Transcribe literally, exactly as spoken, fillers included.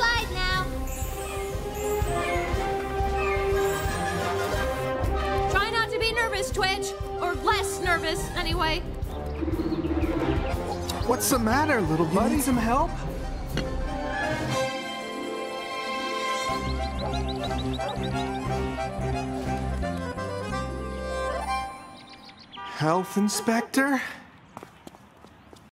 slide now. Try not to be nervous, Twitch. Or less nervous, anyway. What's the matter, little buddy? You need some help? Health inspector?